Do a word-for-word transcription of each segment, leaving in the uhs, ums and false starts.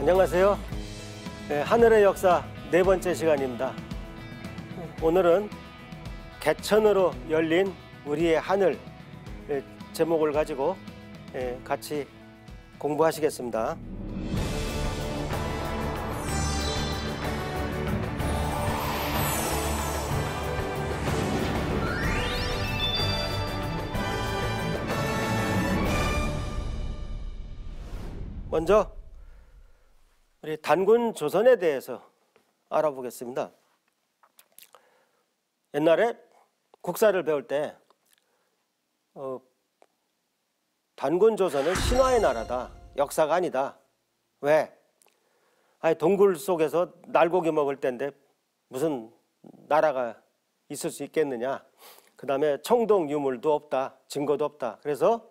안녕하세요. 네, 하늘의 역사 네 번째 시간입니다. 오늘은 개천으로 열린 우리의 하늘 제목을 가지고 같이 공부하시겠습니다. 먼저 우리 단군조선에 대해서 알아보겠습니다. 옛날에 국사를 배울 때 어, 단군조선은 신화의 나라다, 역사가 아니다. 왜? 아니, 동굴 속에서 날고기 먹을 때인데 무슨 나라가 있을 수 있겠느냐. 그 다음에 청동 유물도 없다, 증거도 없다. 그래서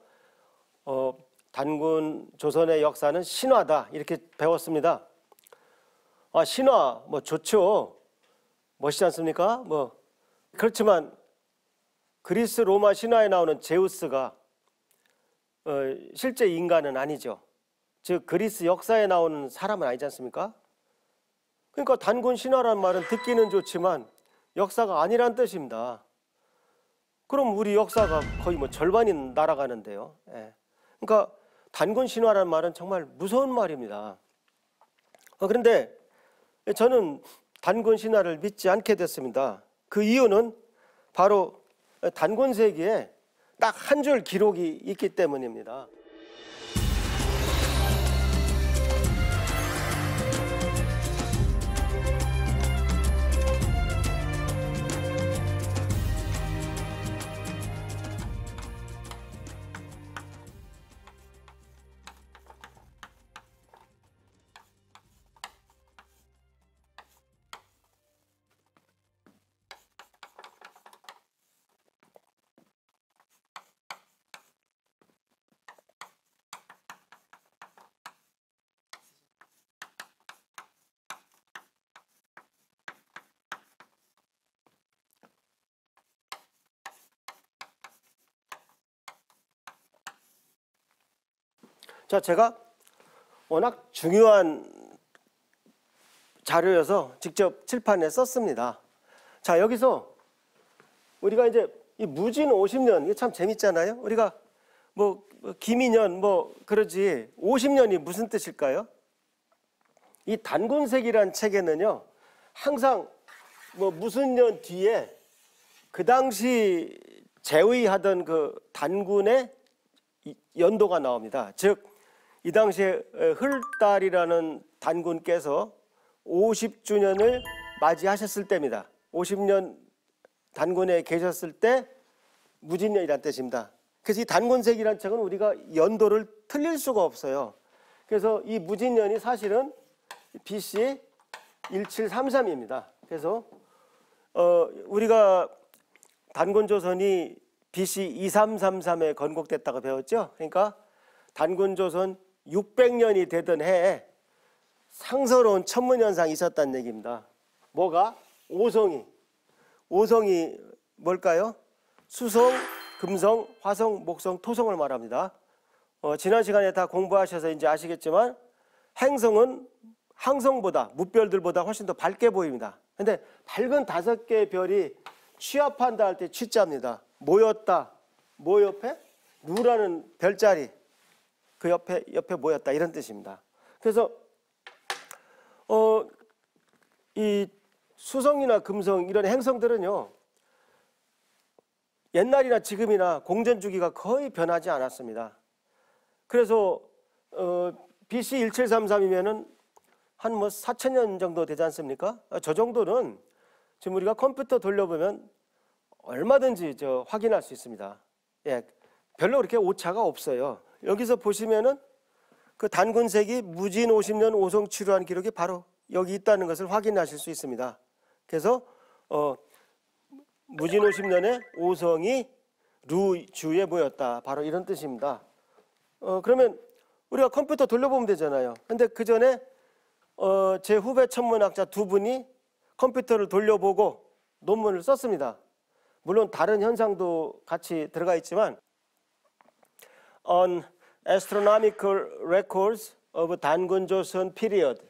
어, 단군 조선의 역사는 신화다, 이렇게 배웠습니다. 아, 신화 뭐 좋죠, 멋있지 않습니까? 뭐 그렇지만 그리스 로마 신화에 나오는 제우스가 어, 실제 인간은 아니죠. 즉 그리스 역사에 나오는 사람은 아니지 않습니까? 그러니까 단군 신화란 말은 듣기는 좋지만 역사가 아니란 뜻입니다. 그럼 우리 역사가 거의 뭐 절반이 날아가는데요. 예. 그러니까 단군 신화란 말은 정말 무서운 말입니다. 그런데 저는 단군 신화를 믿지 않게 됐습니다. 그 이유는 바로 단군세기에 딱 한 줄 기록이 있기 때문입니다. 자, 제가 워낙 중요한 자료여서 직접 칠판에 썼습니다. 자, 여기서 우리가 이제 이 무진 오십 년, 이게 참 재밌잖아요. 우리가 뭐 기미년 뭐 그러지 오십 년이 무슨 뜻일까요? 이 단군세기란 책에는요, 항상 뭐 무슨 년 뒤에 그 당시 재위하던 그 단군의 연도가 나옵니다. 즉 이 당시에 흘달이라는 단군께서 오십 주년을 맞이하셨을 때입니다. 오십 년 단군에 계셨을 때 무진년이란 뜻입니다. 그래서 이 단군세기란 책은 우리가 연도를 틀릴 수가 없어요. 그래서 이 무진년이 사실은 비씨 일칠삼삼입니다. 그래서 어, 우리가 단군조선이 비씨 이삼삼삼에 건국됐다고 배웠죠. 그러니까 단군조선 육백 년이 되던 해에 상서로운 천문현상이 있었다는 얘기입니다. 뭐가? 오성이. 오성이 뭘까요? 수성, 금성, 화성, 목성, 토성을 말합니다. 어, 지난 시간에 다 공부하셔서 이제 아시겠지만 행성은 항성보다, 무별들보다 훨씬 더 밝게 보입니다. 근데 밝은 다섯 개의 별이 취합한다 할 때 취자입니다. 모였다. 뭐 옆에? 누라는 별자리. 그 옆에 옆에 모였다, 이런 뜻입니다. 그래서 어, 이 수성이나 금성 이런 행성들은요, 옛날이나 지금이나 공전 주기가 거의 변하지 않았습니다. 그래서 어, 비씨 일칠삼삼이면은 한 뭐 사천 년 정도 되지 않습니까? 저 정도는 지금 우리가 컴퓨터 돌려보면 얼마든지 저 확인할 수 있습니다. 예, 별로 그렇게 오차가 없어요. 여기서 보시면은 그 단군세기 무진 오십 년 오성 치료한 기록이 바로 여기 있다는 것을 확인하실 수 있습니다. 그래서 어, 무진 오십 년에 오성이 루주에 모였다, 바로 이런 뜻입니다. 어, 그러면 우리가 컴퓨터 돌려보면 되잖아요. 근데 그 전에 어, 제 후배 천문학자 두 분이 컴퓨터를 돌려보고 논문을 썼습니다. 물론 다른 현상도 같이 들어가 있지만 On astronomical records of 단군조선 period,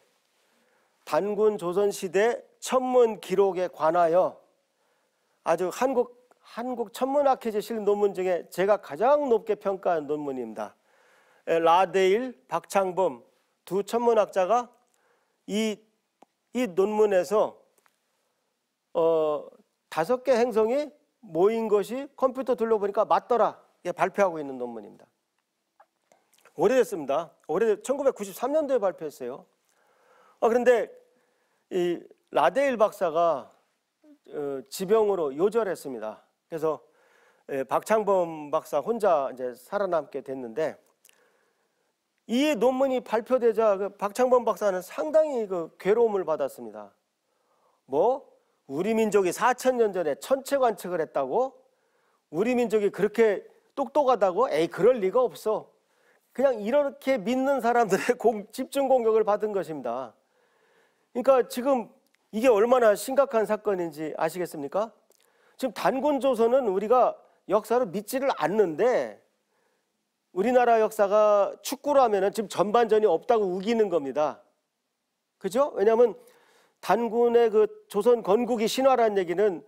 단군조선 시대 천문 기록에 관하여 아주 한국 한국 천문학회에 실린 논문 중에 제가 가장 높게 평가한 논문입니다. 라데일, 박창범 두 천문학자가 이, 이 논문에서 어, 다섯 개 행성이 모인 것이 컴퓨터 둘러보니까 맞더라, 예, 발표하고 있는 논문입니다. 오래됐습니다. 오래 천구백구십삼 년도에 발표했어요. 어, 그런데 이 라데일 박사가 어, 지병으로 요절했습니다. 그래서 예, 박창범 박사 혼자 이제 살아남게 됐는데, 이 논문이 발표되자 그 박창범 박사는 상당히 그 괴로움을 받았습니다. 뭐 우리 민족이 사천 년 전에 천체 관측을 했다고? 우리 민족이 그렇게 똑똑하다고? 에이, 그럴 리가 없어. 그냥 이렇게 믿는 사람들의 공, 집중 공격을 받은 것입니다. 그러니까 지금 이게 얼마나 심각한 사건인지 아시겠습니까? 지금 단군조선은 우리가 역사로 믿지를 않는데, 우리나라 역사가 축구로 하면은 지금 전반전이 없다고 우기는 겁니다. 그죠? 왜냐하면 단군의 그 조선 건국이 신화라는 얘기는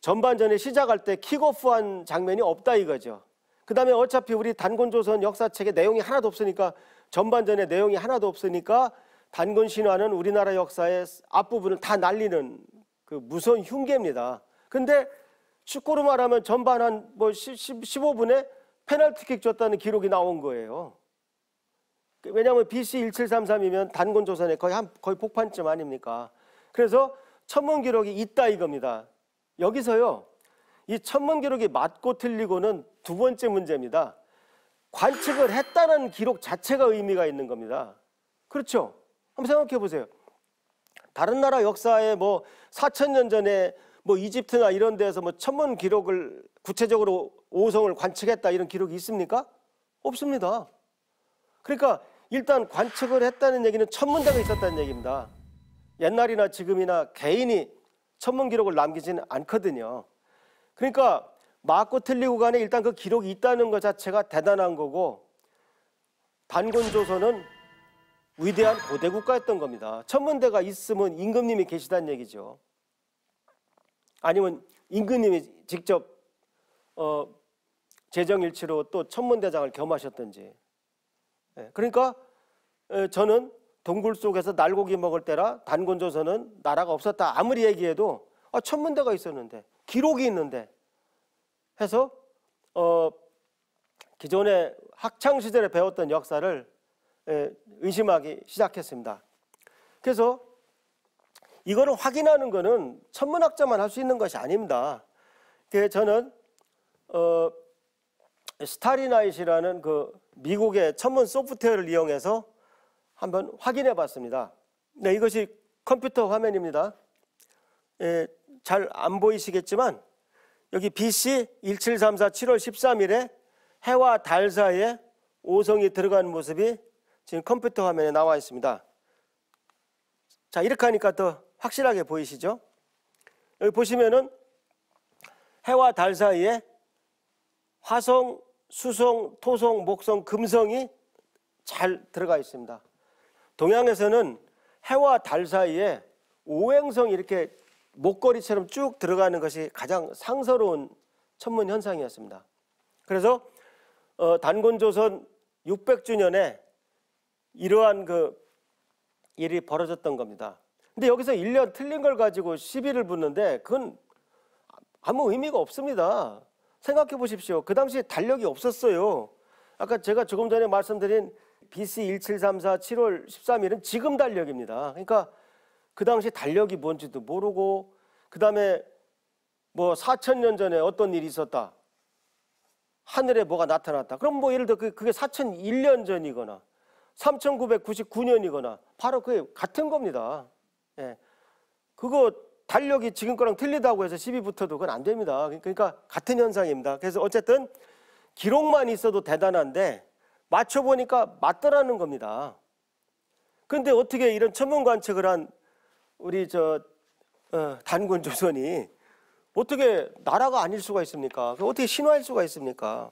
전반전에 시작할 때 킥오프한 장면이 없다 이거죠. 그 다음에 어차피 우리 단군조선 역사책에 내용이 하나도 없으니까, 전반전에 내용이 하나도 없으니까 단군 신화는 우리나라 역사의 앞부분을 다 날리는 그 무서운 흉계입니다. 근데 축구로 말하면 전반 한 뭐 십오 분에 페널티킥 줬다는 기록이 나온 거예요. 왜냐하면 비씨 일칠삼삼이면 단군조선에 거의 한 거의 폭판쯤 아닙니까? 그래서 천문 기록이 있다 이겁니다. 여기서요, 이 천문 기록이 맞고 틀리고는 두 번째 문제입니다. 관측을 했다는 기록 자체가 의미가 있는 겁니다. 그렇죠? 한번 생각해 보세요. 다른 나라 역사에 뭐 사천 년 전에 뭐 이집트나 이런 데서 뭐 천문 기록을 구체적으로 오성을 관측했다 이런 기록이 있습니까? 없습니다. 그러니까 일단 관측을 했다는 얘기는 천문대가 있었다는 얘기입니다. 옛날이나 지금이나 개인이 천문 기록을 남기지는 않거든요. 그러니까 맞고 틀리고 간에 일단 그 기록이 있다는 것 자체가 대단한 거고, 단군조선은 위대한 고대 국가였던 겁니다. 천문대가 있으면 임금님이 계시다는 얘기죠. 아니면 임금님이 직접 어, 재정일치로 또 천문대장을 겸하셨던지. 그러니까 저는 동굴 속에서 날고기 먹을 때라 단군조선은 나라가 없었다 아무리 얘기해도, 아, 천문대가 있었는데 기록이 있는데 해서 어, 기존의 학창시절에 배웠던 역사를 에, 의심하기 시작했습니다. 그래서 이거를 확인하는 거는 천문학자만 할 수 있는 것이 아닙니다. 그래서 저는 어, 스타리나잇이라는 그 미국의 천문 소프트웨어를 이용해서 한번 확인해 봤습니다. 네, 이것이 컴퓨터 화면입니다. 예, 잘 안 보이시겠지만 여기 비씨 일칠삼사 칠월 십삼일에 해와 달 사이에 오성이 들어간 모습이 지금 컴퓨터 화면에 나와 있습니다. 자, 이렇게 하니까 더 확실하게 보이시죠? 여기 보시면은 해와 달 사이에 화성, 수성, 토성, 목성, 금성이 잘 들어가 있습니다. 동양에서는 해와 달 사이에 오행성이 이렇게 목걸이처럼 쭉 들어가는 것이 가장 상서로운 천문 현상이었습니다. 그래서 어, 단군조선 육백 주년에 이러한 그 일이 벌어졌던 겁니다. 근데 여기서 일 년 틀린 걸 가지고 시비를 붙는데 그건 아무 의미가 없습니다. 생각해 보십시오. 그 당시에 달력이 없었어요. 아까 제가 조금 전에 말씀드린 비씨 일칠삼사 칠월 십삼일은 지금 달력입니다. 그러니까 그 당시 달력이 뭔지도 모르고, 그 다음에 뭐 사천 년 전에 어떤 일이 있었다, 하늘에 뭐가 나타났다, 그럼 뭐 예를 들어 그게 사천일 년 전이거나 삼천구백구십구 년이거나 바로 그게 같은 겁니다. 예. 그거 달력이 지금 거랑 틀리다고 해서 시비 붙어도 그건 안 됩니다. 그러니까 같은 현상입니다. 그래서 어쨌든 기록만 있어도 대단한데 맞춰보니까 맞더라는 겁니다. 그런데 어떻게 이런 천문 관측을 한 우리 저 어, 단군 조선이 어떻게 나라가 아닐 수가 있습니까? 어떻게 신화일 수가 있습니까?